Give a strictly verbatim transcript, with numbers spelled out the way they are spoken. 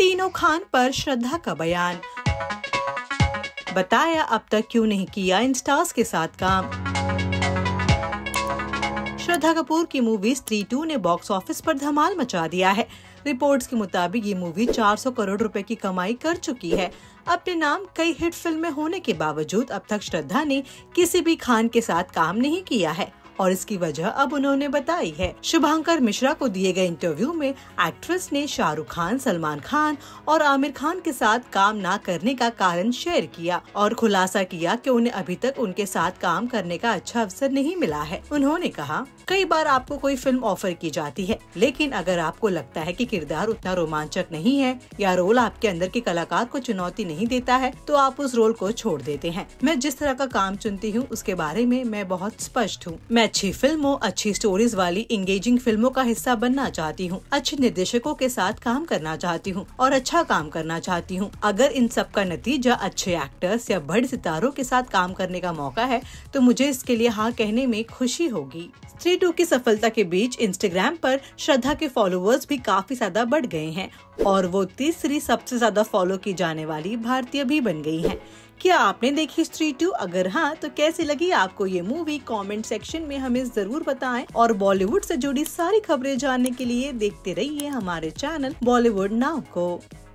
तीनों खान पर श्रद्धा का बयान, बताया अब तक क्यों नहीं किया इन स्टार्स के साथ काम। श्रद्धा कपूर की मूवी स्त्री टू ने बॉक्स ऑफिस पर धमाल मचा दिया है। रिपोर्ट्स के मुताबिक ये मूवी चार सौ करोड़ रुपए की कमाई कर चुकी है। अपने नाम कई हिट फिल्में होने के बावजूद अब तक श्रद्धा ने किसी भी खान के साथ काम नहीं किया है और इसकी वजह अब उन्होंने बताई है। शुभंकर मिश्रा को दिए गए इंटरव्यू में एक्ट्रेस ने शाहरुख खान, सलमान खान और आमिर खान के साथ काम ना करने का कारण शेयर किया और खुलासा किया कि उन्हें अभी तक उनके साथ काम करने का अच्छा अवसर नहीं मिला है। उन्होंने कहा, कई बार आपको कोई फिल्म ऑफर की जाती है, लेकिन अगर आपको लगता है कि किरदार उतना रोमांचक नहीं है या रोल आपके अंदर के कलाकार को चुनौती नहीं देता है तो आप उस रोल को छोड़ देते हैं। मैं जिस तरह का काम चुनती हूँ उसके बारे में मैं बहुत स्पष्ट हूँ। मैं अच्छी फिल्मों, अच्छी स्टोरीज वाली इंगेजिंग फिल्मों का हिस्सा बनना चाहती हूँ, अच्छे निर्देशकों के साथ काम करना चाहती हूँ और अच्छा काम करना चाहती हूँ। अगर इन सब का नतीजा अच्छे एक्टर्स या बड़े सितारों के साथ काम करने का मौका है तो मुझे इसके लिए हाँ कहने में खुशी होगी। स्त्री टू की सफलता के बीच इंस्टाग्राम पर श्रद्धा के फॉलोअर्स भी काफी ज्यादा बढ़ गए हैं और वो तीसरी सबसे ज्यादा फॉलो की जाने वाली भारतीय भी बन गई हैं। क्या आपने देखी स्त्री टू? अगर हाँ तो कैसी लगी आपको ये मूवी? कमेंट सेक्शन में हमें जरूर बताएं और बॉलीवुड से जुड़ी सारी खबरें जानने के लिए देखते रहिए हमारे चैनल बॉलीवुड नाउ को।